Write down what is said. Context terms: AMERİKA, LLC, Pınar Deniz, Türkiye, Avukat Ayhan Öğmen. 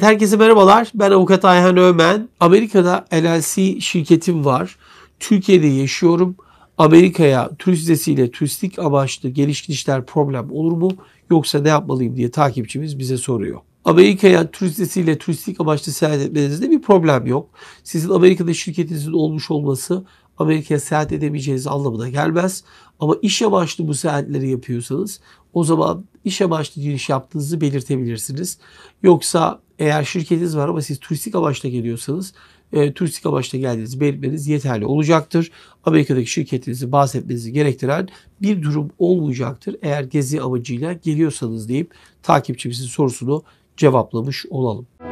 Herkese merhabalar. Ben Avukat Ayhan Öğmen. Amerika'da LLC şirketim var. Türkiye'de yaşıyorum. Amerika'ya turist vizesiyle turistik amaçlı geliş gidişler problem olur mu? Yoksa ne yapmalıyım diye takipçimiz bize soruyor. Amerika'ya turist vizesiyle turistik amaçlı seyahat etmenizde bir problem yok. Sizin Amerika'da şirketinizin olmuş olması Amerika'ya seyahat edemeyeceğiniz anlamına gelmez. Ama iş amaçlı bu seyahatleri yapıyorsanız o zaman iş amaçlı giriş yaptığınızı belirtebilirsiniz. Yoksa eğer şirketiniz var ama siz turistik amaçla geliyorsanız turistik amaçla geldiğinizi belirtmeniz yeterli olacaktır. Amerika'daki şirketinizi bahsetmenizi gerektiren bir durum olmayacaktır. Eğer gezi amacıyla geliyorsanız deyip takipçimizin sorusunu cevaplamış olalım.